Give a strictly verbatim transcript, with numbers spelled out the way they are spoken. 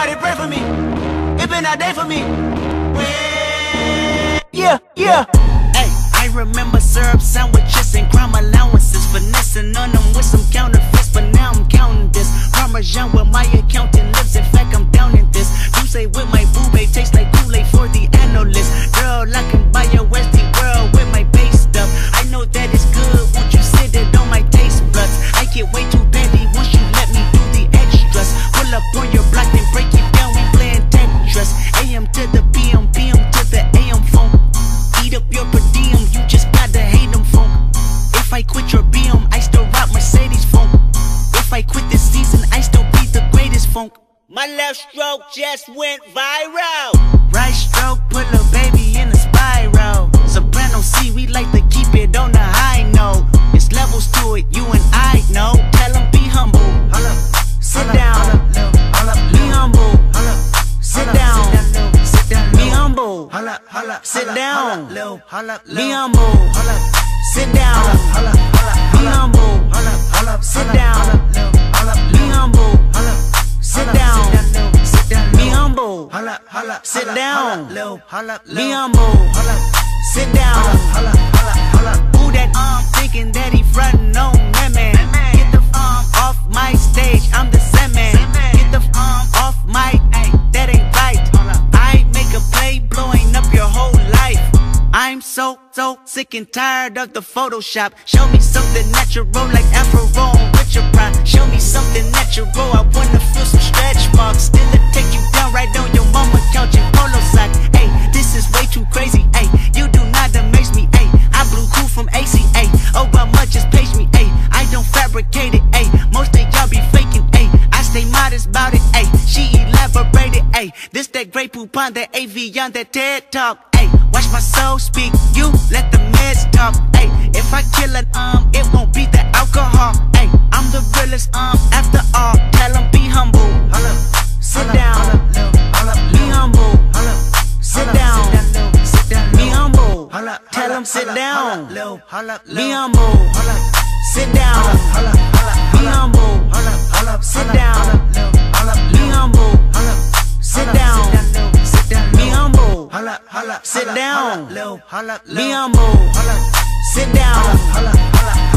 Somebody pray for me. It been a day for me. Yeah, yeah. Hey, I remember syrup sandwiches and crime allowances, finessing on them with some counterfeits, but now I'm counting this Parmesan with my accountant lips. In fact, I'm down in this. You say with my boo babe tastes like Kool-Aid for the analyst. Girl, I can buy your Westie world with my base stuff. I know that it's good. Won't you sit it on my taste buds? I get way too petty once you let me do the extras. Pull up on your block and break it down. We playing Tetris. A M to the P M, P M to the A M phone. Eat up your per diem. You just gotta hate them phone. If I quit your B M, I still rock Mercedes phone. If I quit this season, I still be the greatest funk. My left stroke just went viral. Right stroke put a baby in a spiral. Soprano C, we like to keep it on the high note. It's levels to it, you and I know. Tell them be humble. Hold up, sit down. Be humble. Sit down. Be humble. Sit down. Be humble. Sit down. Be humble. Sit down. Be humble. Sit down, be humble, sit down, be humble, sit down. Who that um thinking that he frontin' on that man? Get the um off my stage, I'm the same man. Get the um off my, ay, that ain't right. I make a play blowing up your whole life. I'm so, so sick and tired of the Photoshop. Show me something natural like Afro with your pride. Show me something natural, I wanna feel some stretch marks. Still it take you down right on your mama couch and polo sock. Ay, this is way too crazy, ay, you do not amaze me, ay. I blew cool from A C, ay, oh how much just page me, ay. I don't fabricate it, ay, most of y'all be faking, ay. I stay modest about it, ay, she elaborated, ay. This that Grey Poupon, that A V Young, that TED Talk. Watch my soul speak, you let the meds talk. Ay, if I kill an um, it won't be the alcohol. Ay, I'm the realest um, after all. Tell them be humble, sit down, be humble, sit down, be humble. Tell them sit down, be humble, sit down, be humble, sit down, be humble, sit down, be humble. Sit down, be humble. Sit down.